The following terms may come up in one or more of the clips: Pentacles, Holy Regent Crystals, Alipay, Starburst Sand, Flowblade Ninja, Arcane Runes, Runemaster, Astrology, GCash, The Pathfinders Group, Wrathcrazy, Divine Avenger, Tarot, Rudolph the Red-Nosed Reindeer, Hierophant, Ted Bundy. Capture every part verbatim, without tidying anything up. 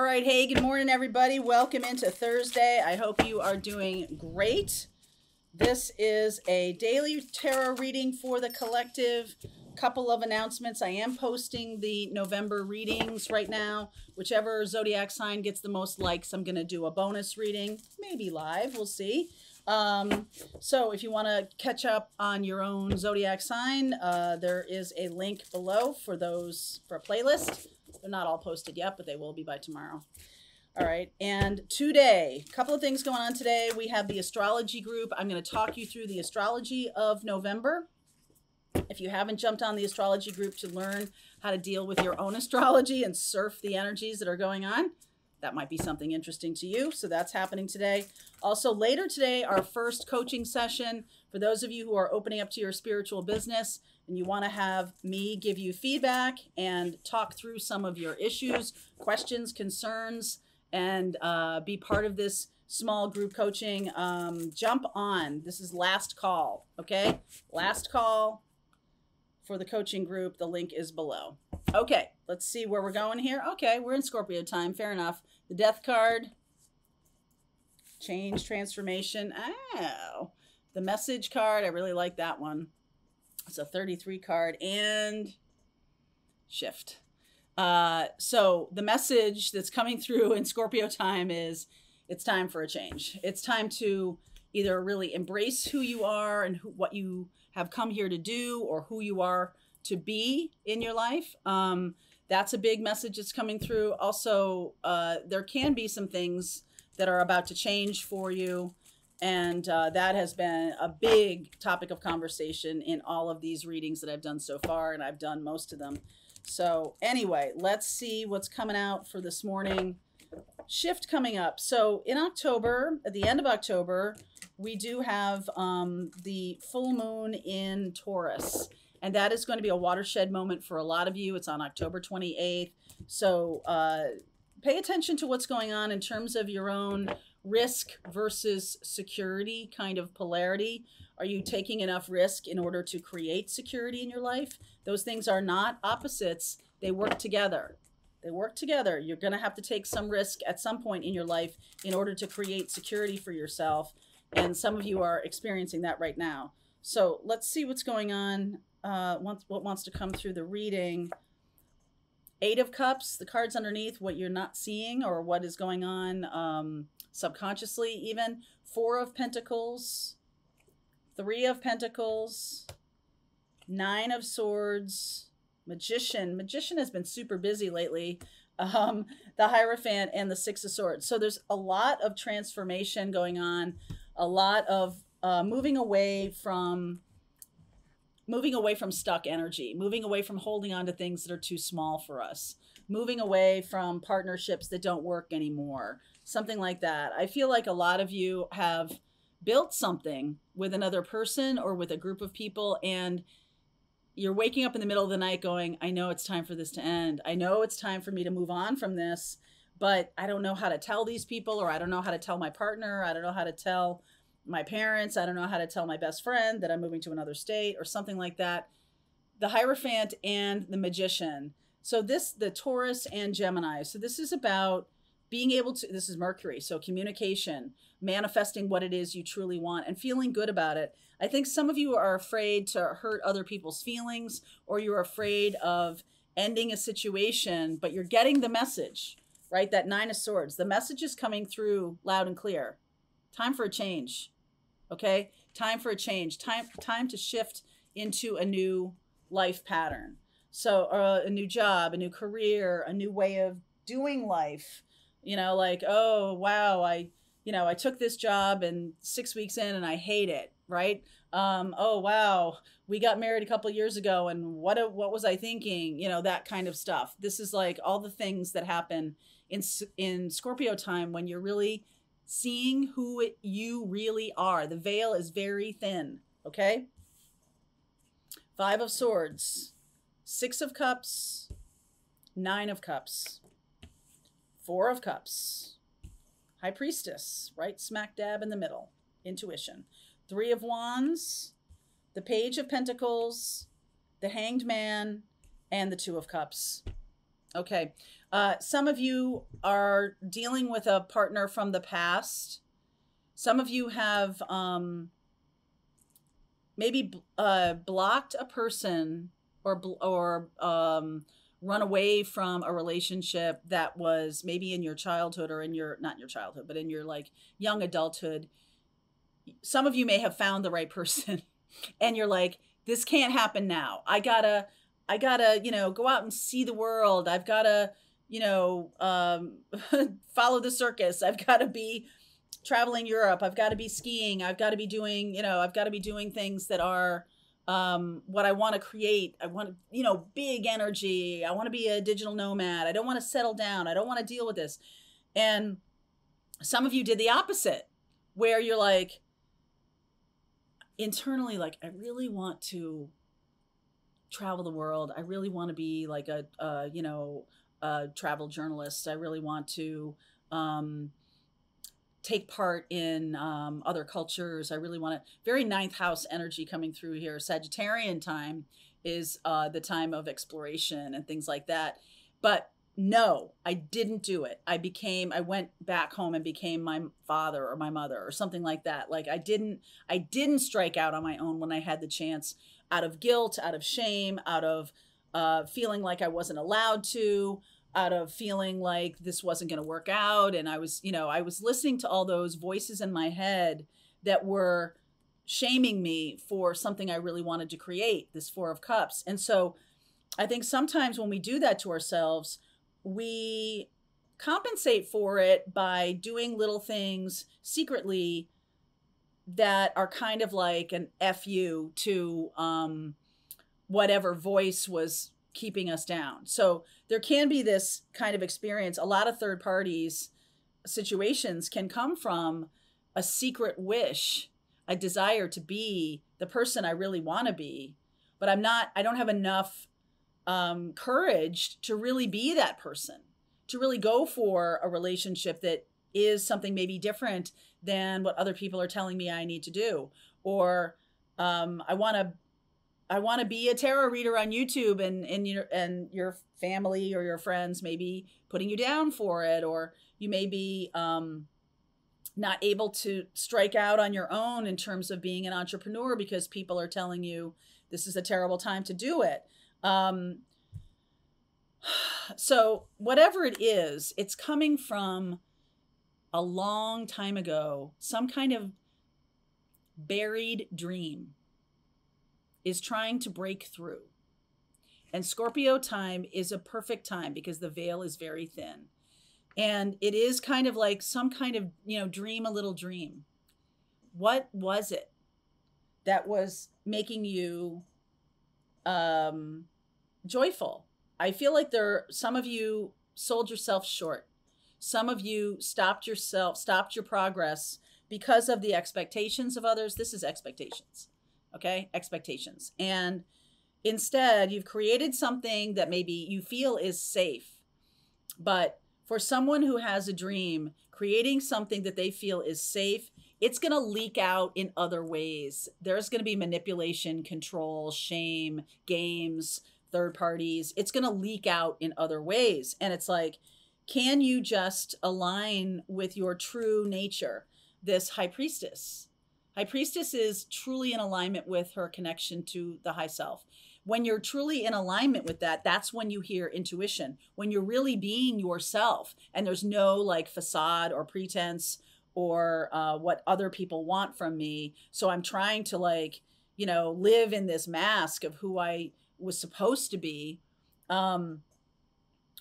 All right, hey, good morning, everybody. Welcome into Thursday. I hope you are doing great. This is a daily tarot reading for the collective. Couple of announcements. I am posting the November readings right now. Whichever zodiac sign gets the most likes, I'm going to do a bonus reading, maybe live. We'll see. Um, so if you want to catch up on your own zodiac sign, uh, there is a link below for those for a playlist. They're not all posted yet, but they will be by tomorrow. All right. And today, a couple of things going on today. We have the astrology group. I'm going to talk you through the astrology of November. If you haven't jumped on the astrology group to learn how to deal with your own astrology and surf the energies that are going on, that might be something interesting to you. So that's happening today. Also later today, our first coaching session for those of you who are opening up to your spiritual business and you want to have me give you feedback and talk through some of your issues, questions, concerns, and uh, be part of this small group coaching. Um, jump on. This is last call. Okay. Last call for the coaching group. The link is below. Okay, let's see where we're going here. Okay, we're in Scorpio time. Fair enough. The death card, change, transformation. Oh, the message card. I really like that one. It's a thirty-three card and shift. Uh, so the message that's coming through in Scorpio time is it's time for a change. It's time to either really embrace who you are and who, what you have come here to do or who you are to be in your life. Um, that's a big message that's coming through. Also, uh, there can be some things that are about to change for you. And uh, that has been a big topic of conversation in all of these readings that I've done so far, and I've done most of them. So anyway, let's see what's coming out for this morning. Shift coming up. So in October, at the end of October, we do have um, the full moon in Taurus. And that is going to be a watershed moment for a lot of you. It's on October twenty-eighth. So uh, pay attention to what's going on in terms of your own risk versus security kind of polarity. Are you taking enough risk in order to create security in your life? Those things are not opposites. They work together. They work together. You're going to have to take some risk at some point in your life in order to create security for yourself. And some of you are experiencing that right now. So let's see what's going on. Uh, what wants to come through the reading. Eight of Cups, the cards underneath, what you're not seeing or what is going on um, subconsciously even. Four of Pentacles, Three of Pentacles, Nine of Swords, Magician. Magician has been super busy lately. Um, the Hierophant and the Six of Swords. So there's a lot of transformation going on, a lot of uh, moving away from... Moving away from stuck energy, moving away from holding on to things that are too small for us, moving away from partnerships that don't work anymore, something like that. I feel like a lot of you have built something with another person or with a group of people, and you're waking up in the middle of the night going, I know it's time for this to end. I know it's time for me to move on from this, but I don't know how to tell these people, or I don't know how to tell my partner. I don't know how to tell my parents, I don't know how to tell my best friend that I'm moving to another state or something like that. The Hierophant and the Magician. So this, the Taurus and Gemini. So this is about being able to, this is Mercury. So communication, manifesting what it is you truly want and feeling good about it. I think some of you are afraid to hurt other people's feelings, or you're afraid of ending a situation, but you're getting the message, right? That Nine of Swords, the message is coming through loud and clear. Time for a change. Okay. Time for a change. Time, time to shift into a new life pattern. So uh, a new job, a new career, a new way of doing life, you know, like, oh, wow. I, you know, I took this job and six weeks in and I hate it. Right. Um, oh, wow. We got married a couple of years ago. And what, what was I thinking? You know, that kind of stuff. This is like all the things that happen in, in Scorpio time when you're really seeing who it, you really are. The veil is very thin, okay? Five of Swords, Six of Cups, Nine of Cups, Four of Cups, High Priestess, right smack dab in the middle, intuition. Three of Wands, the Page of Pentacles, the Hanged Man, and the Two of Cups. Okay. Uh, some of you are dealing with a partner from the past. Some of you have um, maybe uh, blocked a person or bl or um, run away from a relationship that was maybe in your childhood or in your, not your childhood, but in your like young adulthood. Some of you may have found the right person and you're like, this can't happen now. I gotta, I gotta, you know, go out and see the world. I've gotta, you know, um, follow the circus. I've gotta be traveling Europe. I've gotta be skiing. I've gotta be doing, you know, I've gotta be doing things that are, um, what I want to create. I want, you know, big energy. I want to be a digital nomad. I don't want to settle down. I don't want to deal with this. And some of you did the opposite, where you're like, internally, like, I really want to travel the world. I really want to be like a, uh, you know, a travel journalist. I really want to, um, take part in um, other cultures. I really want to, very ninth house energy coming through here. Sagittarian time is uh, the time of exploration and things like that. But no, I didn't do it. I became, I went back home and became my father or my mother or something like that. Like I didn't, I didn't strike out on my own when I had the chance, out of guilt, out of shame, out of uh, feeling like I wasn't allowed to, out of feeling like this wasn't going to work out. And I was, you know, I was listening to all those voices in my head that were shaming me for something I really wanted to create, this Four of Cups. And so I think sometimes when we do that to ourselves, we compensate for it by doing little things secretly that are kind of like an F you to um, whatever voice was keeping us down. So there can be this kind of experience. A lot of third parties situations can come from a secret wish, a desire to be the person I really want to be, but I'm not, I don't have enough um, courage to really be that person, to really go for a relationship that is something maybe different than what other people are telling me I need to do. Or um, I want to I want to be a tarot reader on YouTube, and, and, your, and your family or your friends may be putting you down for it, or you may be um, not able to strike out on your own in terms of being an entrepreneur because people are telling you this is a terrible time to do it. Um, so whatever it is, it's coming from a long time ago, some kind of buried dream is trying to break through. And Scorpio time is a perfect time because the veil is very thin. And it is kind of like some kind of, you know, dream a little dream. What was it that was making you um, joyful? I feel like there, some of you sold yourself short. Some of you stopped yourself, stopped your progress because of the expectations of others. This is expectations. Okay, expectations. And instead, you've created something that maybe you feel is safe. But for someone who has a dream, creating something that they feel is safe, it's going to leak out in other ways. There's going to be manipulation, control, shame, games, third parties. It's going to leak out in other ways. And it's like, can you just align with your true nature, this High Priestess? High Priestess is truly in alignment with her connection to the high self. When you're truly in alignment with that, that's when you hear intuition, when you're really being yourself and there's no like facade or pretense or uh, what other people want from me. So I'm trying to like, you know, live in this mask of who I was supposed to be. Um,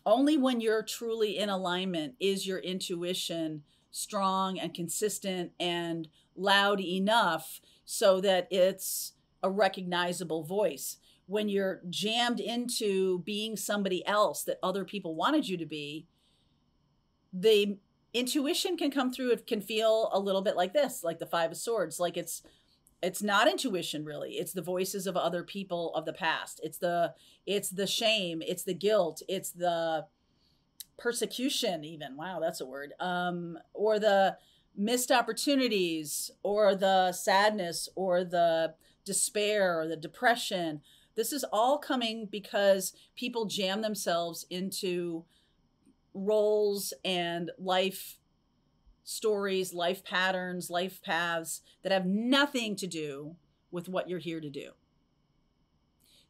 only when you're truly in alignment is your intuition strong and consistent and loud enough so that it's a recognizable voice. When you're jammed into being somebody else that other people wanted you to be, the intuition can come through. It can feel a little bit like this, like the Five of Swords. Like it's, it's not intuition really. It's the voices of other people of the past. It's the, it's the shame. It's the guilt. It's the persecution even. Wow, that's a word. Um, or the missed opportunities, or the sadness, or the despair, or the depression. This is all coming because people jam themselves into roles and life stories, life patterns, life paths that have nothing to do with what you're here to do.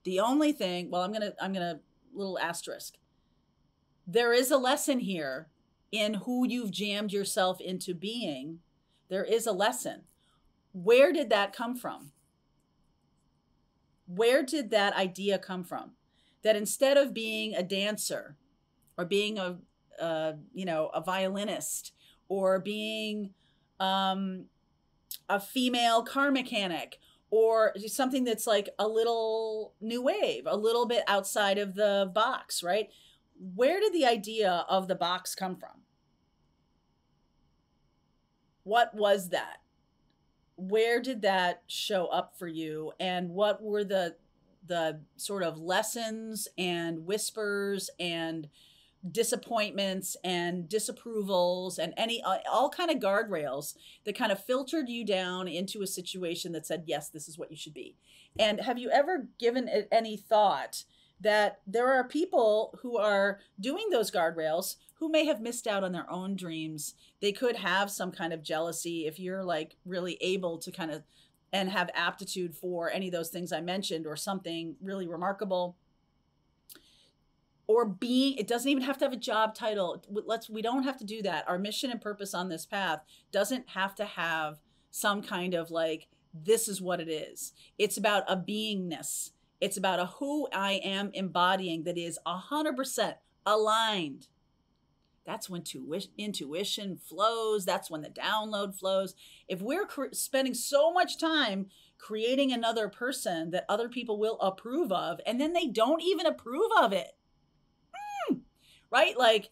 The only thing, well, I'm going to, I'm going to little asterisk. There is a lesson here in who you've jammed yourself into being. There is a lesson. Where did that come from? Where did that idea come from? That instead of being a dancer or being a, uh, you know, a violinist or being um, a female car mechanic or something that's like a little new wave, a little bit outside of the box, right? Where did the idea of the box come from? What was that? Where did that show up for you? And what were the, the sort of lessons and whispers and disappointments and disapprovals and any all kind of guardrails that kind of filtered you down into a situation that said, yes, this is what you should be? And have you ever given it any thought that there are people who are doing those guardrails who may have missed out on their own dreams? They could have some kind of jealousy if you're like really able to kind of and have aptitude for any of those things I mentioned, or something really remarkable. Or being, it doesn't even have to have a job title. Let's, we don't have to do that. Our mission and purpose on this path doesn't have to have some kind of like, this is what it is. It's about a beingness. It's about a who I am embodying that is one hundred percent aligned. That's when intuition flows. That's when the download flows. If we're spending so much time creating another person that other people will approve of, and then they don't even approve of it. Right? Like,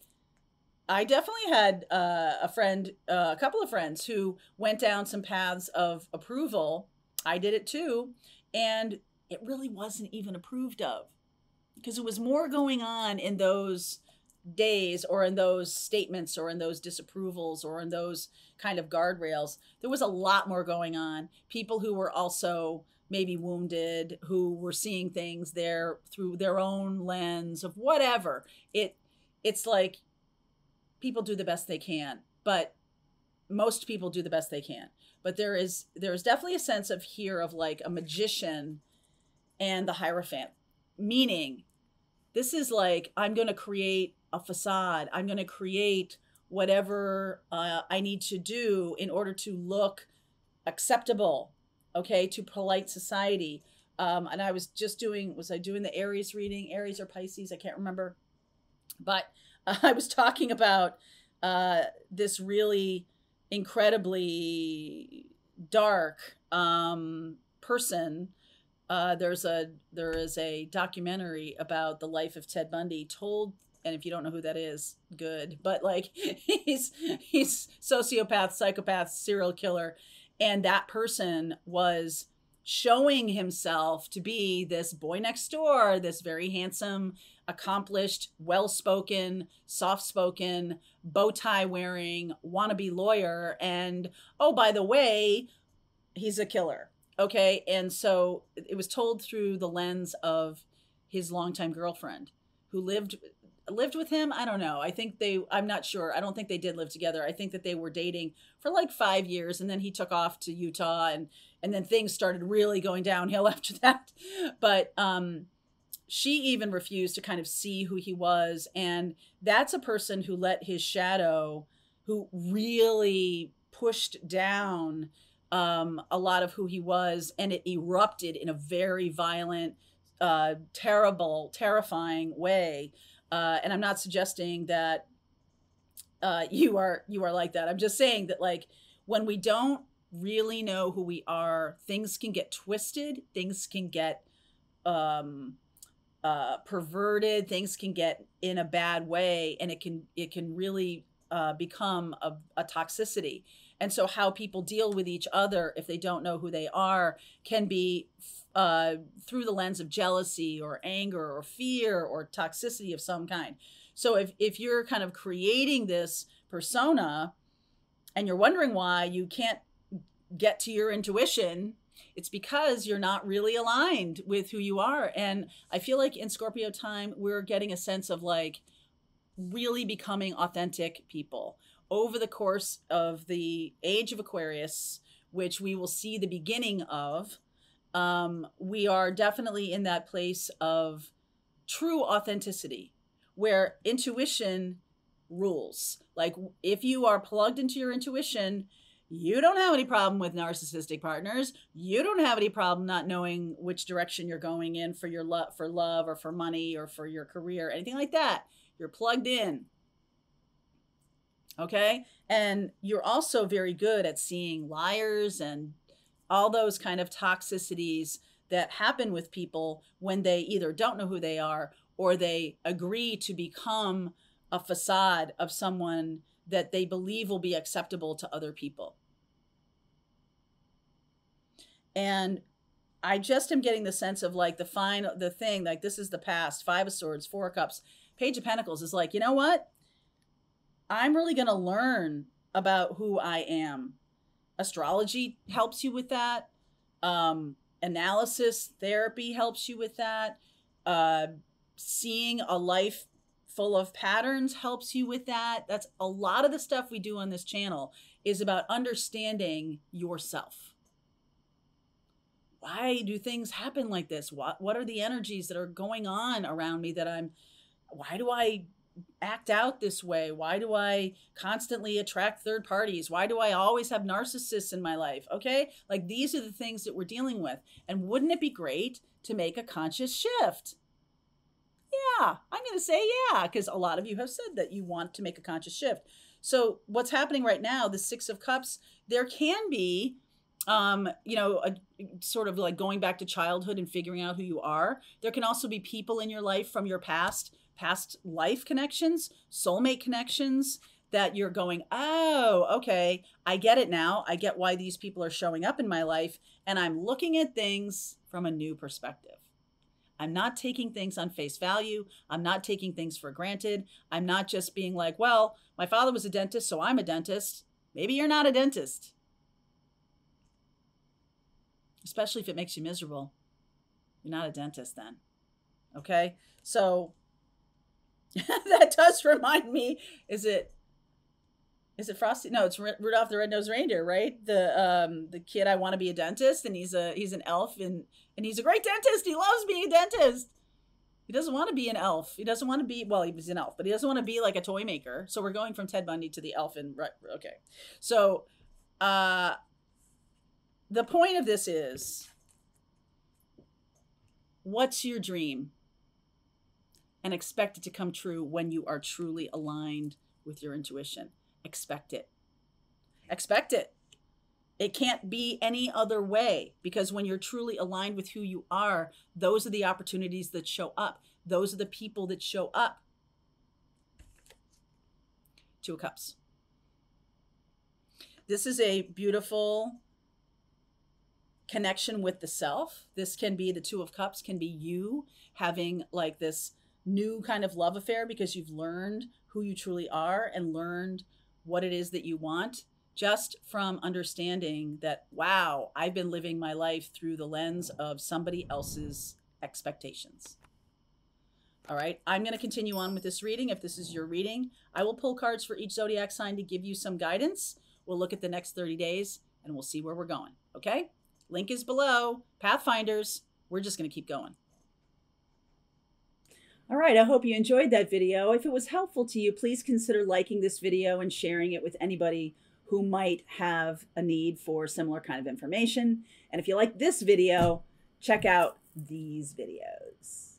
I definitely had uh, a friend, uh, a couple of friends who went down some paths of approval. I did it too. And it really wasn't even approved of, because it was more going on in those days or in those statements or in those disapprovals or in those kind of guardrails. There was a lot more going on. People who were also maybe wounded, who were seeing things there through their own lens of whatever. It, It's like people do the best they can, but most people do the best they can. But there is there is definitely a sense of here of like a magician and the Hierophant, meaning this is like, I'm going to create a facade. I'm going to create whatever uh, I need to do in order to look acceptable, okay, to polite society. Um, and I was just doing, was I doing the Aries reading, Aries or Pisces? I can't remember. But uh, I was talking about uh, this really incredibly dark um, person. Uh, there's a there is a documentary about the life of Ted Bundy told, and if you don't know who that is, good. But like he's he's sociopath, psychopath, serial killer, and that person was showing himself to be this boy next door, this very handsome, accomplished, well-spoken, soft-spoken, bow-tie-wearing, wannabe lawyer. And, oh, by the way, he's a killer. Okay. And so it was told through the lens of his longtime girlfriend who lived lived with him. I don't know. I think they, I'm not sure. I don't think they did live together. I think that they were dating for like five years and then he took off to Utah and, and then things started really going downhill after that. But, um, she even refused to kind of see who he was. And that's a person who let his shadow, who really pushed down um, a lot of who he was. And it erupted in a very violent, uh, terrible, terrifying way. Uh, and I'm not suggesting that uh, you are you are like that. I'm just saying that, like, when we don't really know who we are, things can get twisted. Things can get... Um, Uh, perverted, things can get in a bad way, and it can it can really uh, become a, a toxicity. And so how people deal with each other if they don't know who they are can be uh, through the lens of jealousy or anger or fear or toxicity of some kind. So if, if you're kind of creating this persona and you're wondering why you can't get to your intuition It's because you're not really aligned with who you are. And I feel like in Scorpio time, we're getting a sense of like really becoming authentic people over the course of the age of Aquarius, which we will see the beginning of. Um, we are definitely in that place of true authenticity where intuition rules. Like if you are plugged into your intuition, you don't have any problem with narcissistic partners. You don't have any problem not knowing which direction you're going in for your love, for love or for money or for your career, anything like that. You're plugged in. Okay. And you're also very good at seeing liars and all those kind of toxicities that happen with people when they either don't know who they are or they agree to become a facade of someone that they believe will be acceptable to other people. And I just am getting the sense of like the final, the thing, like this is the past, Five of Swords, Four of Cups, Page of Pentacles is like, you know what? I'm really going to learn about who I am. Astrology helps you with that. Um, analysis therapy helps you with that. Uh, seeing a life full of patterns helps you with that. That's a lot of the stuff we do on this channel is about understanding yourself. Why do things happen like this? What, what are the energies that are going on around me that I'm, why do I act out this way? Why do I constantly attract third parties? Why do I always have narcissists in my life? Okay. Like these are the things that we're dealing with. And wouldn't it be great to make a conscious shift? Yeah. I'm going to say, yeah, because a lot of you have said that you want to make a conscious shift. So what's happening right now, the Six of Cups, there can be, um, you know, a, sort of like going back to childhood and figuring out who you are. There can also be people in your life from your past past life connections, soulmate connections that you're going, oh, okay, I get it now. I get why these people are showing up in my life. And I'm looking at things from a new perspective. I'm not taking things on face value. I'm not taking things for granted. I'm not just being like, well, my father was a dentist, so I'm a dentist. Maybe you're not a dentist. Especially if it makes you miserable. You're not a dentist then. Okay. So that does remind me, is it, is it Frosty? No, it's Rudolph the Red-Nosed Reindeer, right? The, um, the kid, I want to be a dentist, and he's a, he's an elf, and, and he's a great dentist. He loves being a dentist. He doesn't want to be an elf. He doesn't want to be, well, he was an elf, but he doesn't want to be like a toy maker. So we're going from Ted Bundy to the elf and right. Okay. So, uh, the point of this is, what's your dream? And expect it to come true when you are truly aligned with your intuition. Expect it. Expect it. It can't be any other way, because when you're truly aligned with who you are, those are the opportunities that show up. Those are the people that show up. Two of Cups. This is a beautiful connection with the self. This can be the Two of Cups, can be you having like this new kind of love affair because you've learned who you truly are and learned what it is that you want, just from understanding that, wow, I've been living my life through the lens of somebody else's expectations. All right. I'm going to continue on with this reading. If this is your reading, I will pull cards for each zodiac sign to give you some guidance. We'll look at the next thirty days and we'll see where we're going. Okay. Link is below. Pathfinders. We're just going to keep going. All right, I hope you enjoyed that video. If it was helpful to you, please consider liking this video and sharing it with anybody who might have a need for similar kind of information. And if you like this video, check out these videos.